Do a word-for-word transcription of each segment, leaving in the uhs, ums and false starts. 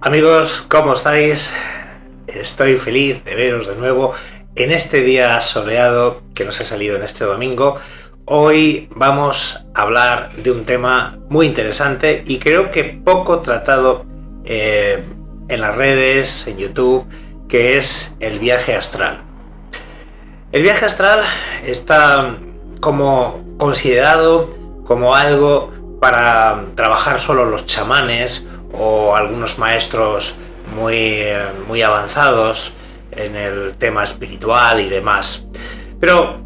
Amigos, ¿cómo estáis? Estoy feliz de veros de nuevo en este día soleado que nos ha salido en este domingo. Hoy vamos a hablar de un tema muy interesante y creo que poco tratado eh, en las redes, en YouTube, que es el viaje astral. El viaje astral está como considerado como algo para trabajar solo los chamanes o algunos maestros muy, muy avanzados en el tema espiritual y demás. Pero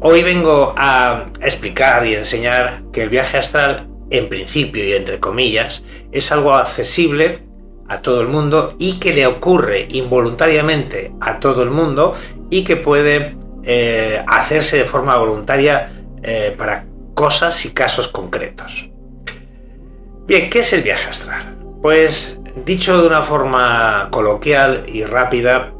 hoy vengo a explicar y enseñar que el viaje astral, en principio y entre comillas, es algo accesible a todo el mundo y que le ocurre involuntariamente a todo el mundo y que puede eh, hacerse de forma voluntaria eh, para cosas y casos concretos. Bien, ¿qué es el viaje astral? Pues, dicho de una forma coloquial y rápida,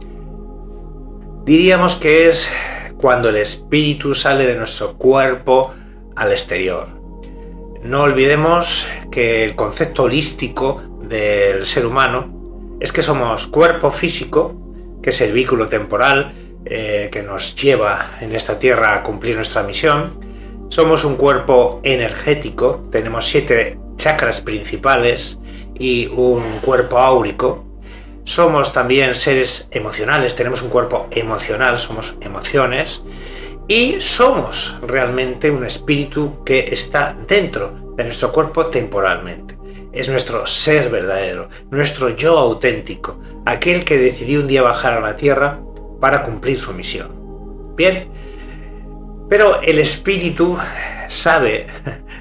diríamos que es cuando el espíritu sale de nuestro cuerpo al exterior. No olvidemos que el concepto holístico del ser humano es que somos cuerpo físico, que es el vehículo temporal eh, que nos lleva en esta tierra a cumplir nuestra misión. Somos un cuerpo energético, tenemos siete chakras principales y un cuerpo áurico. Somos también seres emocionales, tenemos un cuerpo emocional, somos emociones, y somos realmente un espíritu que está dentro de nuestro cuerpo temporalmente. Es nuestro ser verdadero, nuestro yo auténtico, aquel que decidió un día bajar a la tierra para cumplir su misión. Bien, pero el espíritu sabe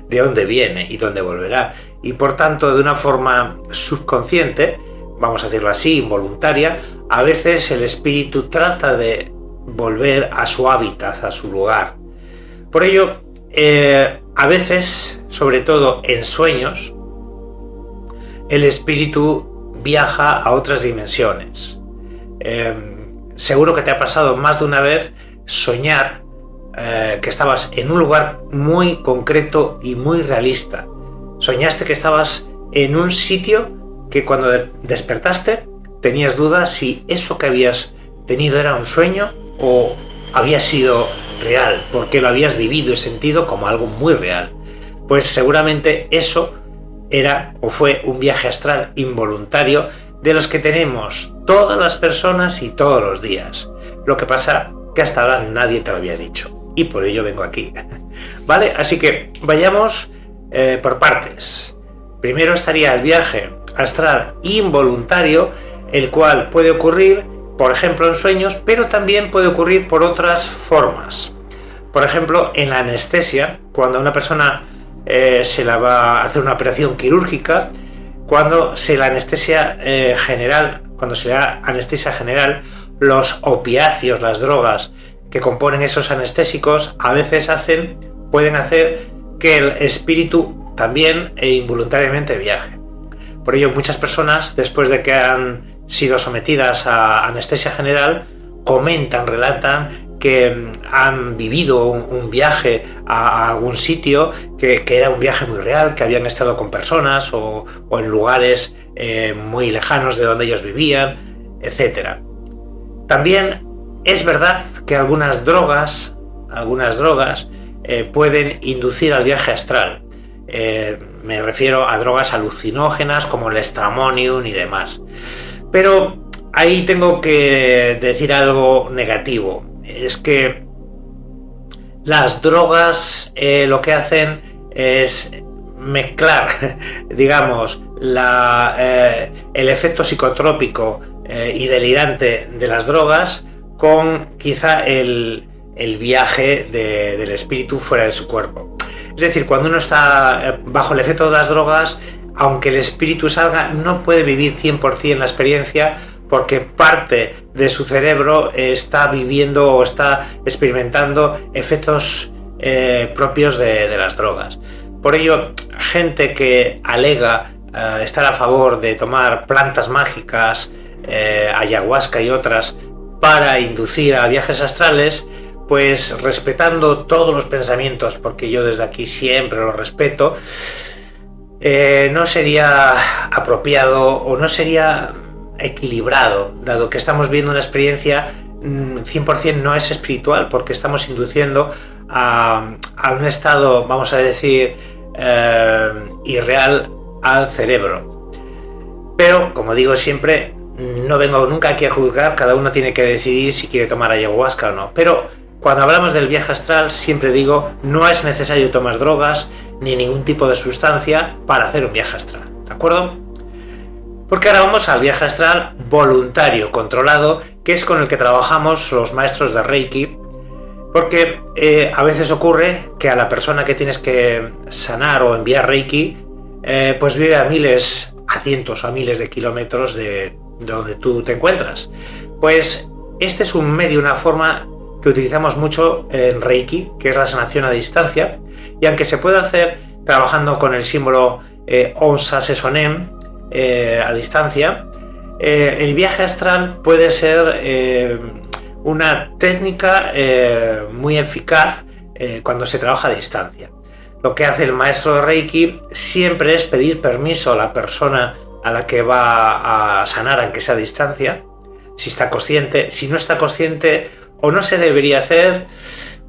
de dónde viene y dónde volverá, y por tanto, de una forma subconsciente, vamos a decirlo así, involuntaria, a veces el espíritu trata de volver a su hábitat, a su lugar. Por ello, eh, a veces, sobre todo en sueños, el espíritu viaja a otras dimensiones. Eh, seguro que te ha pasado más de una vez soñar eh, que estabas en un lugar muy concreto y muy realista. Soñaste que estabas en un sitio que cuando despertaste tenías dudas si eso que habías tenido era un sueño o había sido real, porque lo habías vivido y sentido como algo muy real. Pues seguramente eso era o fue un viaje astral involuntario de los que tenemos todas las personas y todos los días. Lo que pasa que hasta ahora nadie te lo había dicho y por ello vengo aquí. ¿Vale? Así que vayamos Eh, por partes. Primero estaría el viaje astral involuntario, el cual puede ocurrir, por ejemplo, en sueños, pero también puede ocurrir por otras formas. Por ejemplo, en la anestesia, cuando a una persona eh, se la va a hacer una operación quirúrgica, cuando se la anestesia eh, general, cuando se le da anestesia general, los opiáceos, las drogas que componen esos anestésicos, a veces hacen, pueden hacer que el espíritu también e involuntariamente viaje. Por ello, muchas personas, después de que han sido sometidas a anestesia general, comentan, relatan que han vivido un, un viaje a, a algún sitio, que, que era un viaje muy real, que habían estado con personas o, o en lugares eh, muy lejanos de donde ellos vivían, etcétera. También es verdad que algunas drogas, algunas drogas, Eh, pueden inducir al viaje astral. Eh, me refiero a drogas alucinógenas como el estramonium y demás. Pero ahí tengo que decir algo negativo. Es que las drogas eh, lo que hacen es mezclar, digamos, la, eh, el efecto psicotrópico eh, y delirante de las drogas con quizá el... el viaje de, del espíritu fuera de su cuerpo. Es decir, cuando uno está bajo el efecto de las drogas, aunque el espíritu salga, no puede vivir cien por cien la experiencia porque parte de su cerebro está viviendo o está experimentando efectos eh, propios de, de las drogas. Por ello, gente que alega eh, estar a favor de tomar plantas mágicas, eh, ayahuasca y otras, para inducir a viajes astrales, pues respetando todos los pensamientos, porque yo desde aquí siempre los respeto, eh, no sería apropiado o no sería equilibrado, dado que estamos viendo una experiencia cien por cien no es espiritual, porque estamos induciendo a, a un estado, vamos a decir, eh, irreal al cerebro. Pero, como digo siempre, no vengo nunca aquí a juzgar, cada uno tiene que decidir si quiere tomar ayahuasca o no. Pero cuando hablamos del viaje astral, siempre digo, no es necesario tomar drogas ni ningún tipo de sustancia para hacer un viaje astral, ¿de acuerdo? Porque ahora vamos al viaje astral voluntario, controlado, que es con el que trabajamos los maestros de Reiki, porque eh, a veces ocurre que a la persona que tienes que sanar o enviar Reiki, eh, pues vive a miles, a cientos o a miles de kilómetros de, de donde tú te encuentras. Pues este es un medio, una forma que utilizamos mucho en Reiki, que es la sanación a distancia, y aunque se puede hacer trabajando con el símbolo eh, Onsa Se Sonen, Eh, a distancia, eh, el viaje astral puede ser eh, una técnica eh, muy eficaz eh, cuando se trabaja a distancia. Lo que hace el maestro de Reiki siempre es pedir permiso a la persona a la que va a sanar, aunque sea a distancia, si está consciente. Si no está consciente, o no se debería hacer,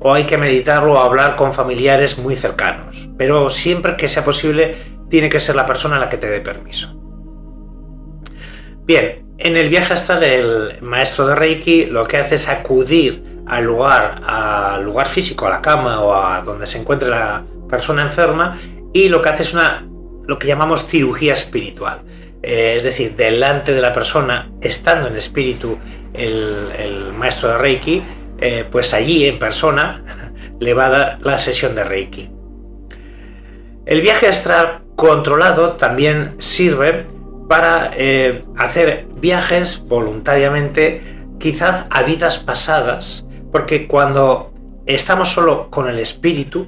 o hay que meditarlo o hablar con familiares muy cercanos, pero siempre que sea posible tiene que ser la persona a la que te dé permiso. Bien, en el viaje astral el maestro de Reiki lo que hace es acudir al lugar, al lugar físico, a la cama o a donde se encuentre la persona enferma, y lo que hace es una, lo que llamamos cirugía espiritual. Eh, es decir, delante de la persona, estando en espíritu el, el maestro de Reiki, eh, pues allí en persona le va a dar la sesión de Reiki. El viaje astral controlado también sirve para eh, hacer viajes voluntariamente, quizás a vidas pasadas, porque cuando estamos solo con el espíritu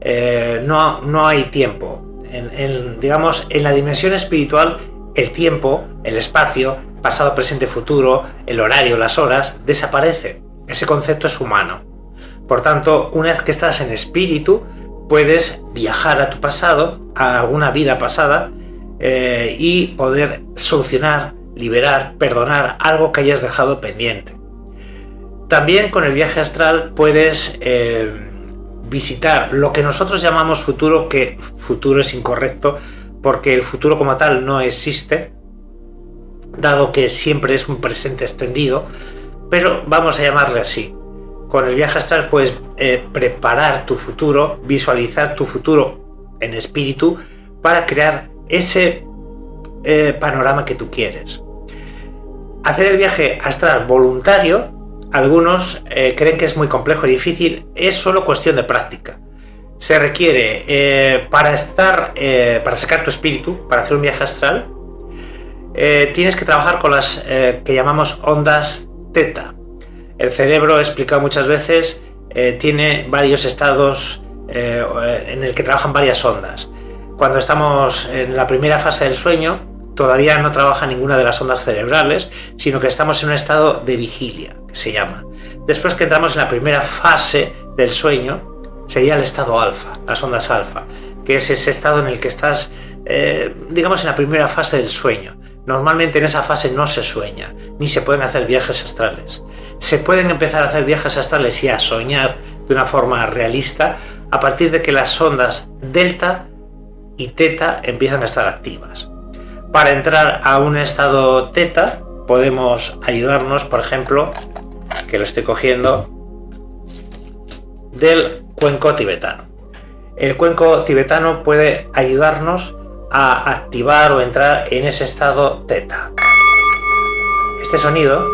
eh, no, no hay tiempo. En, en, digamos, en la dimensión espiritual, el tiempo, el espacio, pasado, presente, futuro, el horario, las horas, desaparece. Ese concepto es humano. Por tanto, una vez que estás en espíritu, puedes viajar a tu pasado, a alguna vida pasada, Eh, y poder solucionar, liberar, perdonar algo que hayas dejado pendiente. También con el viaje astral puedes eh, visitar lo que nosotros llamamos futuro, que futuro es incorrecto porque el futuro como tal no existe, dado que siempre es un presente extendido, pero vamos a llamarle así. Con el viaje astral puedes eh, preparar tu futuro, visualizar tu futuro en espíritu para crear ese eh, panorama que tú quieres. Hacer el viaje astral voluntario, algunos eh, creen que es muy complejo y difícil, es solo cuestión de práctica. Se requiere eh, para estar, eh, para sacar tu espíritu, para hacer un viaje astral, eh, tienes que trabajar con las eh, que llamamos ondas teta. El cerebro, he explicado muchas veces, eh, tiene varios estados eh, en el que trabajan varias ondas. Cuando estamos en la primera fase del sueño, todavía no trabaja ninguna de las ondas cerebrales, sino que estamos en un estado de vigilia, que se llama. Después que entramos en la primera fase del sueño, sería el estado alfa, las ondas alfa, que es ese estado en el que estás, eh, digamos, en la primera fase del sueño. Normalmente en esa fase no se sueña, ni se pueden hacer viajes astrales. Se pueden empezar a hacer viajes astrales y a soñar de una forma realista a partir de que las ondas delta y teta empiezan a estar activas. Para entrar a un estado teta podemos ayudarnos, por ejemplo, que lo estoy cogiendo del cuenco tibetano. El cuenco tibetano puede ayudarnos a activar o entrar en ese estado teta. Este sonido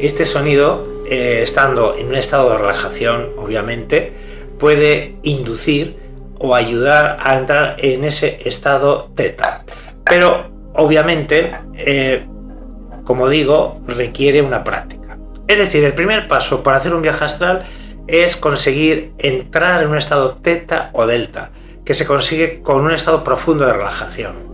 este sonido Eh, estando en un estado de relajación, obviamente, puede inducir o ayudar a entrar en ese estado teta. Pero obviamente, eh, como digo, requiere una práctica. Es decir, el primer paso para hacer un viaje astral es conseguir entrar en un estado teta o delta, que se consigue con un estado profundo de relajación.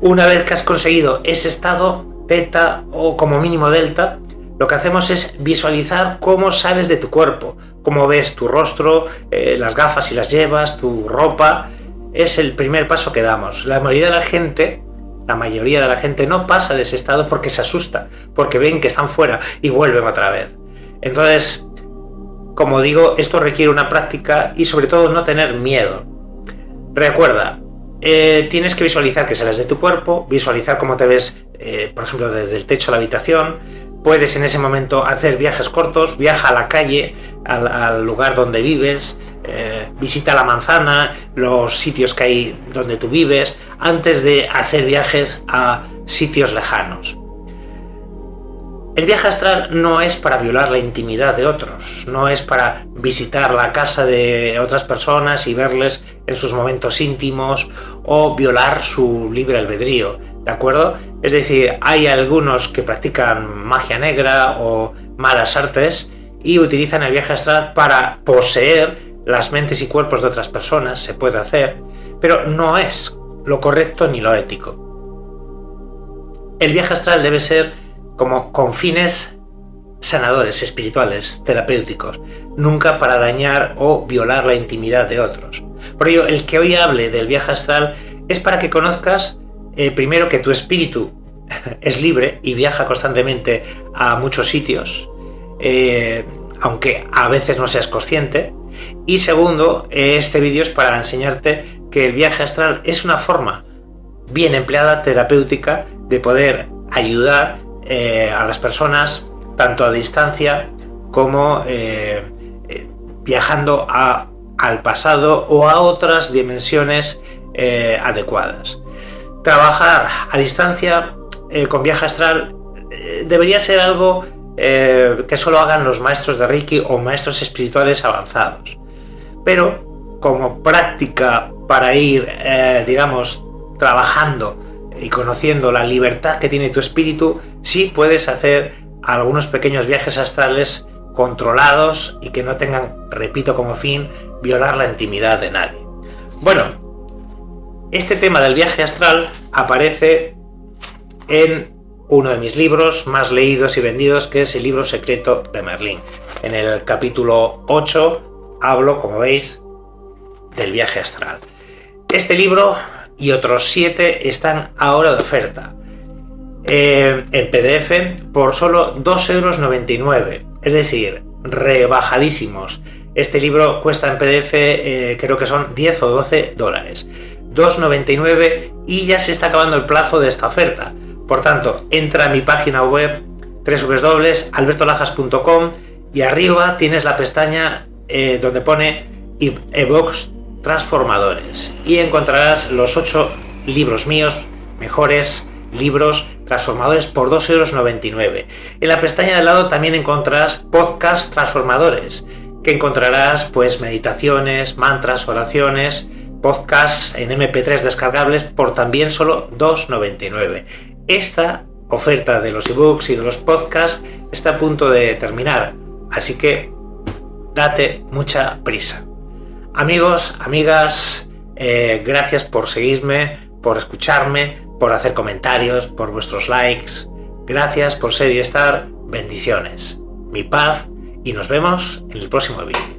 Una vez que has conseguido ese estado teta o como mínimo delta, lo que hacemos es visualizar cómo sales de tu cuerpo, cómo ves tu rostro, eh, las gafas si las llevas, tu ropa. Es el primer paso que damos. La mayoría de la gente, la mayoría de la gente no pasa de ese estado porque se asusta, porque ven que están fuera y vuelven otra vez. Entonces, como digo, esto requiere una práctica y sobre todo no tener miedo. Recuerda, eh, tienes que visualizar que sales de tu cuerpo, visualizar cómo te ves, eh, por ejemplo, desde el techo de la habitación. Puedes en ese momento hacer viajes cortos, viaja a la calle, al, al lugar donde vives, eh, visita la manzana, los sitios que hay donde tú vives, antes de hacer viajes a sitios lejanos. El viaje astral no es para violar la intimidad de otros, no es para visitar la casa de otras personas y verles en sus momentos íntimos o violar su libre albedrío, ¿de acuerdo? Es decir, hay algunos que practican magia negra o malas artes y utilizan el viaje astral para poseer las mentes y cuerpos de otras personas, se puede hacer, pero no es lo correcto ni lo ético. El viaje astral debe ser como con fines sanadores, espirituales, terapéuticos, nunca para dañar o violar la intimidad de otros. Por ello, el que hoy hable del viaje astral es para que conozcas Eh, primero que tu espíritu es libre y viaja constantemente a muchos sitios, eh, aunque a veces no seas consciente. Y segundo, eh, este vídeo es para enseñarte que el viaje astral es una forma bien empleada, terapéutica, de poder ayudar eh, a las personas, tanto a distancia como eh, eh, viajando a, al pasado o a otras dimensiones eh, adecuadas. Trabajar a distancia eh, con viaje astral eh, debería ser algo eh, que solo hagan los maestros de Reiki o maestros espirituales avanzados. Pero como práctica para ir, eh, digamos, trabajando y conociendo la libertad que tiene tu espíritu, sí puedes hacer algunos pequeños viajes astrales controlados y que no tengan, repito, como fin violar la intimidad de nadie. Bueno. Este tema del viaje astral aparece en uno de mis libros más leídos y vendidos, que es el libro secreto de Merlín. En el capítulo ocho hablo, como veis, del viaje astral. Este libro y otros siete están ahora de oferta eh, en P D F por solo dos euros noventa y nueve, es decir, rebajadísimos. Este libro cuesta en P D F eh, creo que son diez o doce dólares. dos noventa y nueve y ya se está acabando el plazo de esta oferta. Por tanto, entra a mi página web doble u doble u doble u punto albertolajas punto com y arriba tienes la pestaña eh, donde pone ebooks transformadores y encontrarás los ocho libros míos, mejores libros transformadores por dos euros noventa y nueve. En la pestaña de al lado también encontrarás podcasts transformadores, que encontrarás pues meditaciones, mantras, oraciones, podcast en M P tres descargables por también solo dos noventa y nueve. Esta oferta de los ebooks y de los podcasts está a punto de terminar, así que date mucha prisa. Amigos, amigas, eh, gracias por seguirme, por escucharme, por hacer comentarios, por vuestros likes. Gracias por ser y estar. Bendiciones, mi paz y nos vemos en el próximo vídeo.